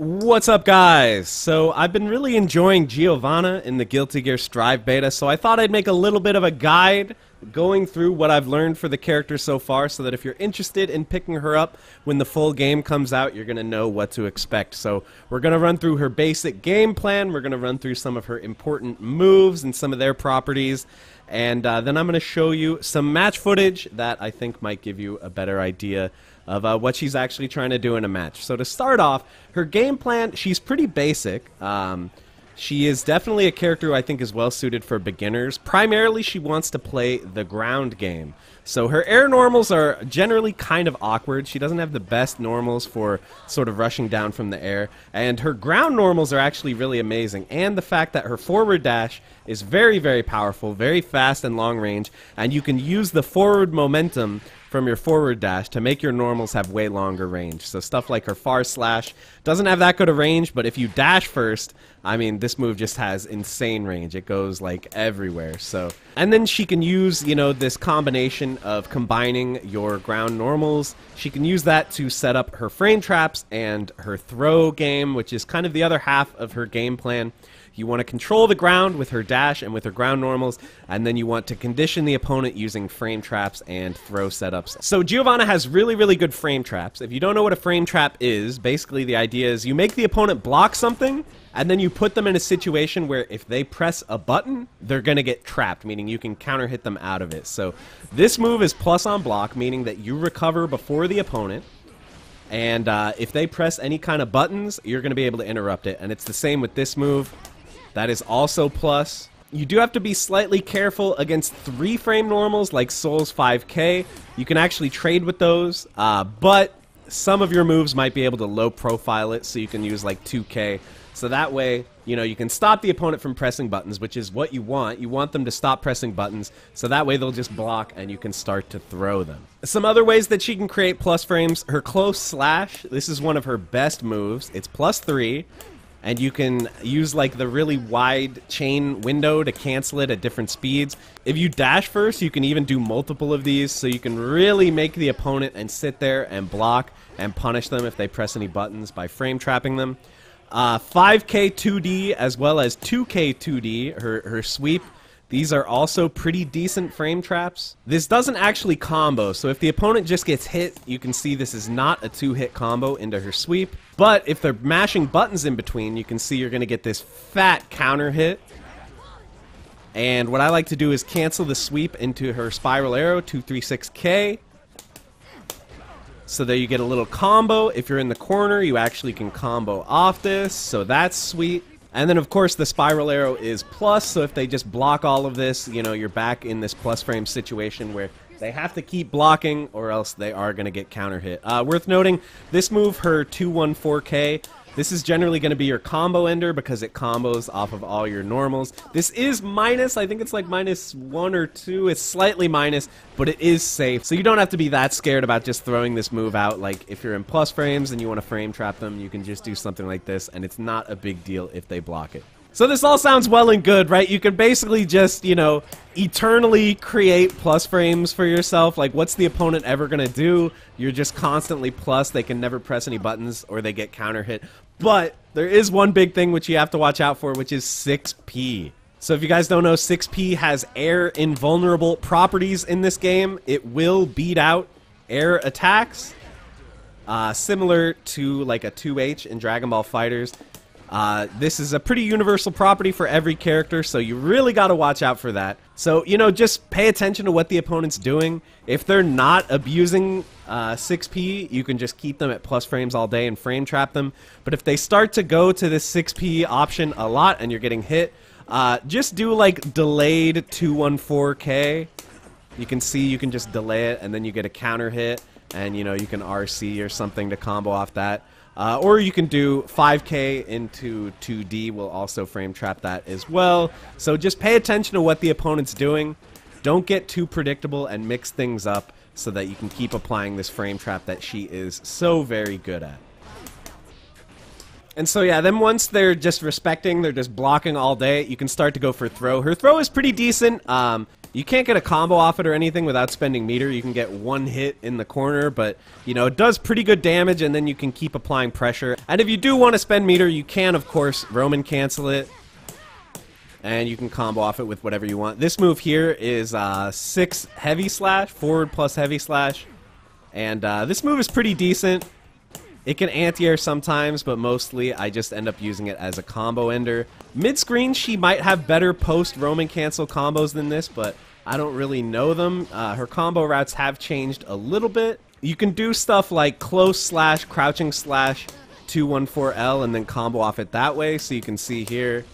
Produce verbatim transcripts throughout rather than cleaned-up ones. What's up, guys? So I've been really enjoying Giovanna in the Guilty Gear Strive beta, so I thought I'd make a little bit of a guide going through what I've learned for the character so far, so that if you're interested in picking her up when the full game comes out, you're gonna know what to expect. So we're gonna run through her basic game plan, we're gonna run through some of her important moves and some of their properties, and uh, then I'm gonna show you some match footage that I think might give you a better idea of uh, what she's actually trying to do in a match. So to start off, her game plan, she's pretty basic. Um, she is definitely a character who I think is well suited for beginners. Primarily, she wants to play the ground game. So her air normals are generally kind of awkward. She doesn't have the best normals for sort of rushing down from the air. And her ground normals are actually really amazing. And the fact that her forward dash is very, very powerful, very fast and long range. And you can use the forward momentum from your forward dash to make your normals have way longer range. So stuff like her far slash doesn't have that good of range, but if you dash first, I mean, this move just has insane range. It goes like everywhere. So, and then she can use, you know, this combination of combining your ground normals. She can use that to set up her frame traps and her throw game, which is kind of the other half of her game plan. You want to control the ground with her dash and with her ground normals, and then you want to condition the opponent using frame traps and throw setups. So Giovanna has really, really good frame traps. If you don't know what a frame trap is, basically the idea is you make the opponent block something, and then you put them in a situation where if they press a button, they're going to get trapped, meaning you can counter hit them out of it. So this move is plus on block, meaning that you recover before the opponent. And uh, if they press any kind of buttons, you're going to be able to interrupt it. And it's the same with this move. That is also plus. You do have to be slightly careful against three frame normals like Soul's five K. You can actually trade with those, uh, but some of your moves might be able to low profile it, so you can use like two K. So that way, you know, you can stop the opponent from pressing buttons, which is what you want. You want them to stop pressing buttons, so that way they'll just block and you can start to throw them. Some other ways that she can create plus frames. Her close slash, this is one of her best moves. It's plus three. And you can use like the really wide chain window to cancel it at different speeds. If you dash first, you can even do multiple of these, so you can really make the opponent and sit there and block and punish them if they press any buttons by frame trapping them. Uh, five K two D as well as two K two D, her, her sweep. These are also pretty decent frame traps. This doesn't actually combo, so if the opponent just gets hit, you can see this is not a two-hit combo into her sweep. But if they're mashing buttons in between, you can see you're gonna get this fat counter hit. And what I like to do is cancel the sweep into her spiral arrow, two three six K. So there you get a little combo. If you're in the corner, you actually can combo off this, so that's sweet. And then, of course, the spiral arrow is plus, so if they just block all of this, you know, you're back in this plus frame situation where they have to keep blocking or else they are going to get counter hit. Uh, worth noting, this move, her two one four K, this is generally going to be your combo ender because it combos off of all your normals. This is minus, I think it's like minus one or two, it's slightly minus, but it is safe. So you don't have to be that scared about just throwing this move out. Like if you're in plus frames and you want to frame trap them, you can just do something like this and it's not a big deal if they block it. So this all sounds well and good, right? You can basically just, you know, eternally create plus frames for yourself. Like, what's the opponent ever gonna do? You're just constantly plus. They can never press any buttons or they get counter hit. But there is one big thing which you have to watch out for, which is six P. So if you guys don't know, six P has air invulnerable properties in this game. It will beat out air attacks, uh, similar to like a two H in Dragon Ball Fighters. Uh, this is a pretty universal property for every character, so you really gotta watch out for that. So, you know, just pay attention to what the opponent's doing. If they're not abusing uh, six P, you can just keep them at plus frames all day and frame trap them. But if they start to go to this six P option a lot and you're getting hit, uh, just do like delayed two one four K. You can see you can just delay it and then you get a counter hit and, you know, you can R C or something to combo off that. Uh, or you can do five K into two D, will also frame trap that as well. So just pay attention to what the opponent's doing. Don't get too predictable and mix things up so that you can keep applying this frame trap that she is so very good at. And so yeah, then once they're just respecting, they're just blocking all day, you can start to go for throw. Her throw is pretty decent. Um, You can't get a combo off it or anything without spending meter. You can get one hit in the corner, but, you know, it does pretty good damage, and then you can keep applying pressure. And if you do want to spend meter, you can, of course, Roman cancel it, and you can combo off it with whatever you want. This move here is uh, six heavy slash, forward plus heavy slash, and uh, this move is pretty decent. It can anti-air sometimes, but mostly I just end up using it as a combo ender. Mid-screen, she might have better post-Roman cancel combos than this, but I don't really know them. Uh, her combo routes have changed a little bit. You can do stuff like close slash, crouching slash, two one four L, and then combo off it that way. So you can see here,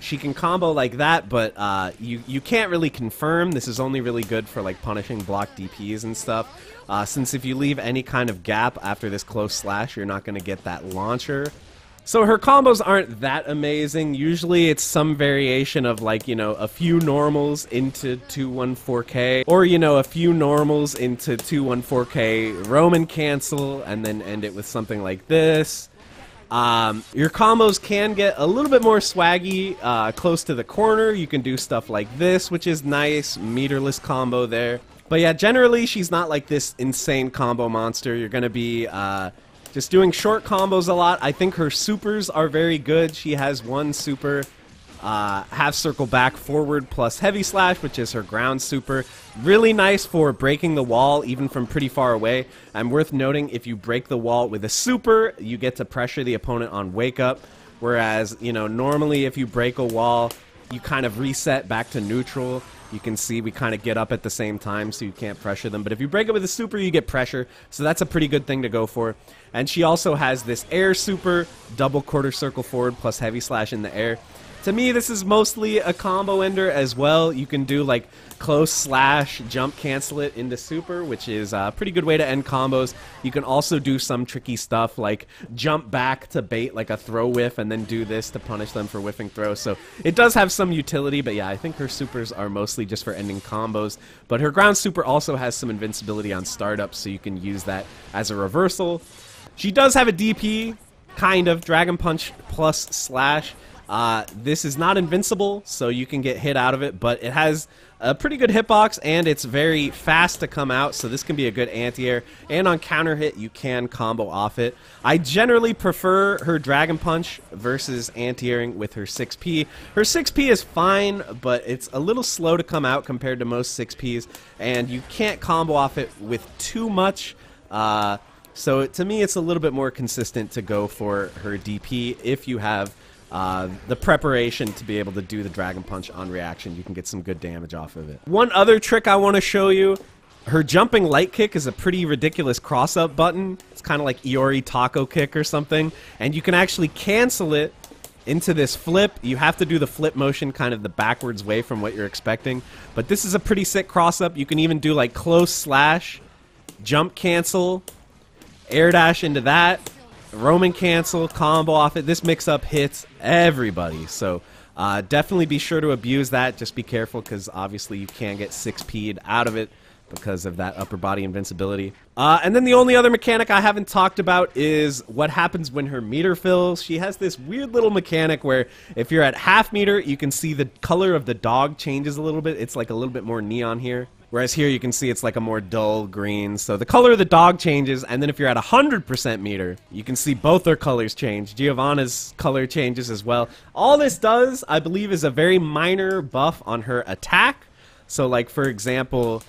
she can combo like that, but uh, you, you can't really confirm. This is only really good for like punishing block D Ps and stuff. Uh, since if you leave any kind of gap after this close slash, you're not going to get that launcher. So her combos aren't that amazing. Usually it's some variation of like, you know, a few normals into two one four K, or, you know, a few normals into two one four K Roman cancel, and then end it with something like this. Um, your combos can get a little bit more swaggy uh, close to the corner. You can do stuff like this, which is nice. Meterless combo there. But yeah, generally she's not like this insane combo monster. You're going to be uh, just doing short combos a lot. I think her supers are very good. She has one super, uh, half circle back forward plus heavy slash, which is her ground super. Really nice for breaking the wall even from pretty far away. And worth noting, if you break the wall with a super, you get to pressure the opponent on wake up. Whereas, you know, normally if you break a wall, you kind of reset back to neutral. You can see we kind of get up at the same time, so you can't pressure them. But if you break it with a super, you get pressure. So that's a pretty good thing to go for. And she also has this air super, double quarter circle forward plus heavy slash in the air. To me, this is mostly a combo ender as well. You can do like close slash, jump cancel it into super, which is a pretty good way to end combos. You can also do some tricky stuff like jump back to bait like a throw whiff, and then do this to punish them for whiffing throw. So it does have some utility, but yeah, I think her supers are mostly just for ending combos. But her ground super also has some invincibility on startup, so you can use that as a reversal. She does have a D P, kind of, Dragon Punch plus slash. Uh, this is not invincible, so you can get hit out of it, but it has a pretty good hitbox, and it's very fast to come out, so this can be a good anti-air. And on counter hit, you can combo off it. I generally prefer her Dragon Punch versus anti-airing with her six P. Her six P is fine, but it's a little slow to come out compared to most six Ps, and you can't combo off it with too much. Uh, so to me, it's a little bit more consistent to go for her D P if you have Uh, the preparation to be able to do the Dragon Punch on reaction. You can get some good damage off of it. One other trick I want to show you, her jumping light kick is a pretty ridiculous cross-up button. It's kind of like Iori taco kick or something, and you can actually cancel it into this flip. You have to do the flip motion kind of the backwards way from what you're expecting, but this is a pretty sick cross-up. You can even do like close slash, jump cancel, air dash into that, Roman cancel, combo off it. This mix-up hits everybody, so uh, definitely be sure to abuse that. Just be careful, because obviously you can get six P'd out of it because of that upper body invincibility. Uh, and then the only other mechanic I haven't talked about is what happens when her meter fills. She has this weird little mechanic where if you're at half meter, you can see the color of the dog changes a little bit. It's like a little bit more neon here. Whereas here you can see it's like a more dull green, so the color of the dog changes, and then if you're at one hundred percent meter, you can see both their colors change. Giovanna's color changes as well. All this does, I believe, is a very minor buff on her attack. So like, for example,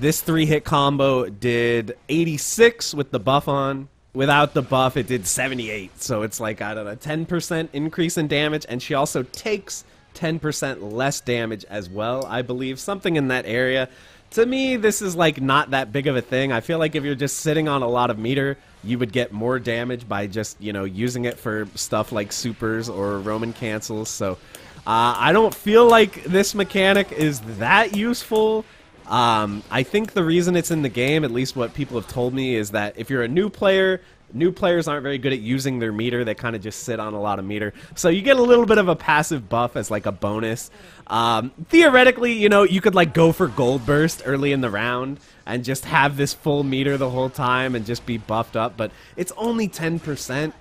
this three-hit combo did eighty-six with the buff on. Without the buff, it did seventy-eight, so it's like, I don't know, ten percent increase in damage, and she also takes ten percent less damage as well, I believe, something in that area. To me, this is like not that big of a thing. I feel like if you're just sitting on a lot of meter, you would get more damage by just, you know, using it for stuff like supers or Roman cancels. So uh, I don't feel like this mechanic is that useful. Um, I think the reason it's in the game, at least what people have told me, is that if you're a new player, new players aren't very good at using their meter. They kind of just sit on a lot of meter. So you get a little bit of a passive buff as like a bonus. Um, theoretically, you know, you could like go for Gold Burst early in the round and just have this full meter the whole time and just be buffed up. But it's only ten percent.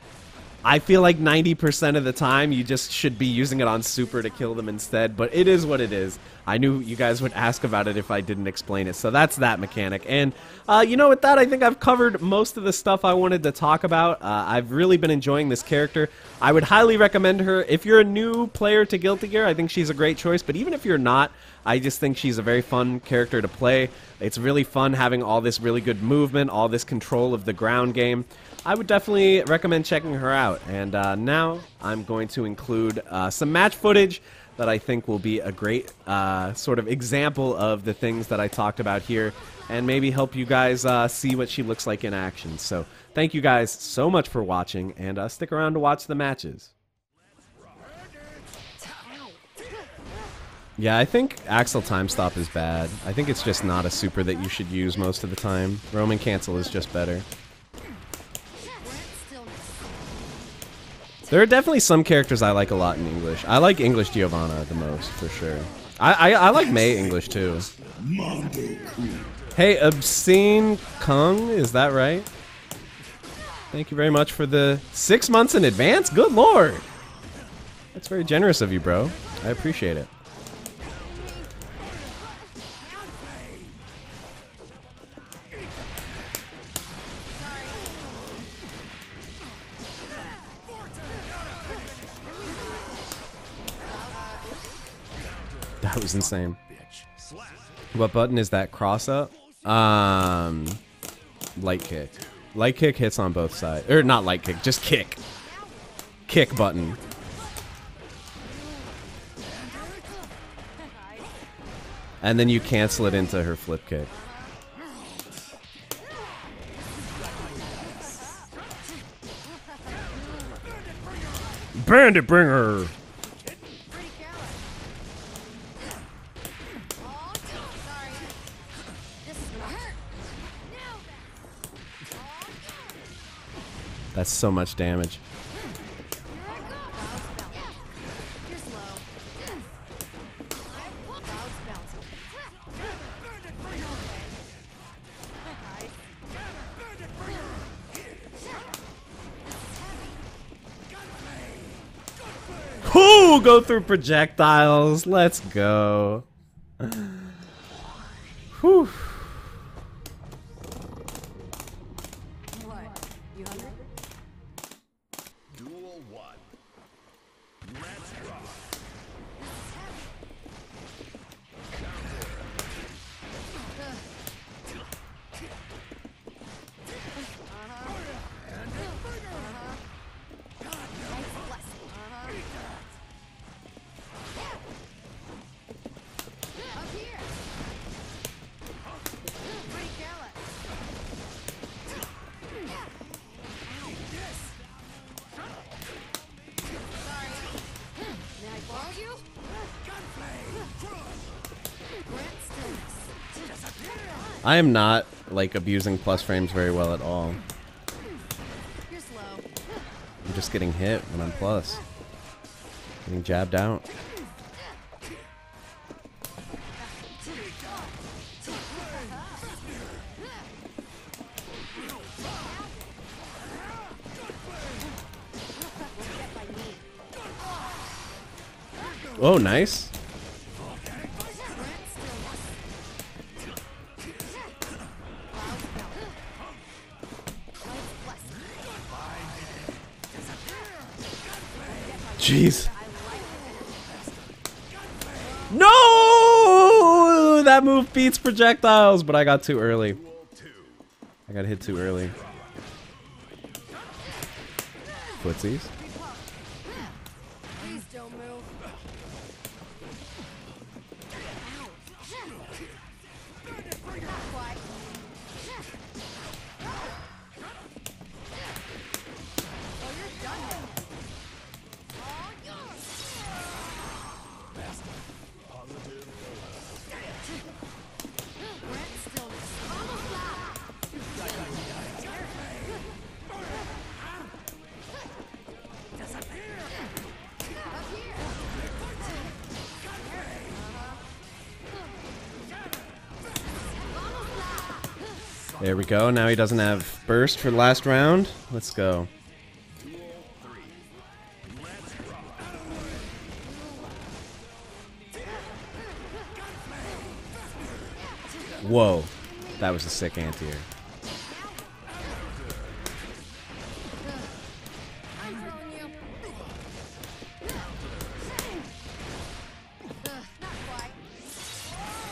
I feel like ninety percent of the time you just should be using it on super to kill them instead, but it is what it is. I knew you guys would ask about it if I didn't explain it, so that's that mechanic. And, uh, you know, with that, I think I've covered most of the stuff I wanted to talk about. Uh, I've really been enjoying this character. I would highly recommend her. If you're a new player to Guilty Gear, I think she's a great choice, but even if you're not, I just think she's a very fun character to play. It's really fun having all this really good movement, all this control of the ground game. I would definitely recommend checking her out. And uh, now I'm going to include uh, some match footage that I think will be a great uh, sort of example of the things that I talked about here, and maybe help you guys uh, see what she looks like in action. So thank you guys so much for watching, and uh, stick around to watch the matches. Yeah, I think Axel Time Stop is bad. I think it's just not a super that you should use most of the time. Roman Cancel is just better. There are definitely some characters I like a lot in English. I like English Giovanna the most, for sure. I, I, I like May English, too. Hey, Obscene Kung, is that right? Thank you very much for the six months in advance? Good lord! That's very generous of you, bro. I appreciate it. That was insane. What button is that cross up? Um, light kick. Light kick hits on both sides. Or not light kick, just kick. Kick button. And then you cancel it into her flip kick. Bandit Bringer! That's so much damage. Ooh, go through projectiles. Let's go. Whew. I am not, like, abusing plus frames very well at all. I'm just getting hit when I'm plus. Getting jabbed out. Oh, nice. Jeez. No! That move beats projectiles, but I got too early. I got hit too early. Footsies. There we go. Now he doesn't have burst for the last round. Let's go. Whoa. That was a sick anti-air.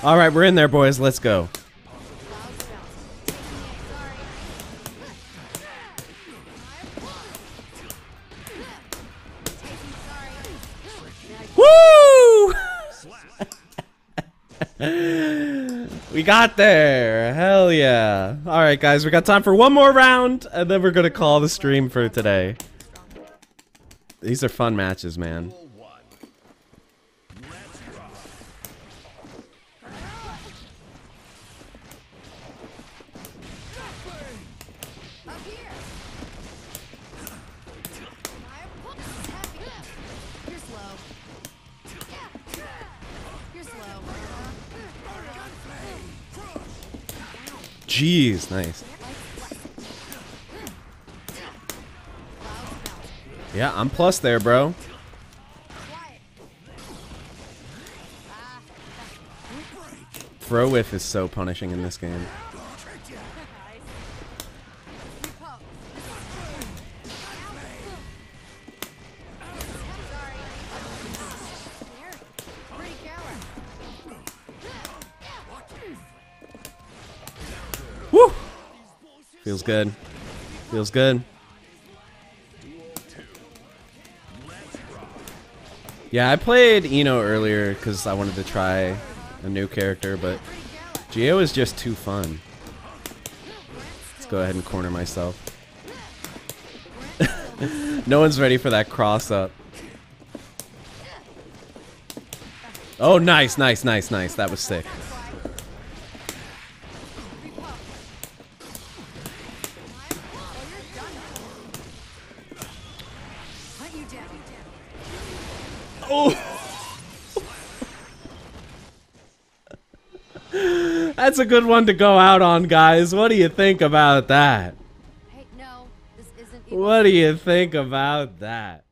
Alright, we're in there, boys. Let's go. Woo! We got there. Hell yeah. Alright, guys. We got time for one more round, and then we're going to call the stream for today. These are fun matches, man. Jeez, nice. Yeah, I'm plus there, bro. Throw whiff is so punishing in this game. Feels good. Feels good. Yeah, I played Eno earlier because I wanted to try a new character, but Geo is just too fun. Let's go ahead and corner myself. No one's ready for that cross up. Oh, nice, nice, nice, nice. That was sick. That's a good one to go out on, guys. What do you think about that? Hey, no, this isn't even... What do you think about that?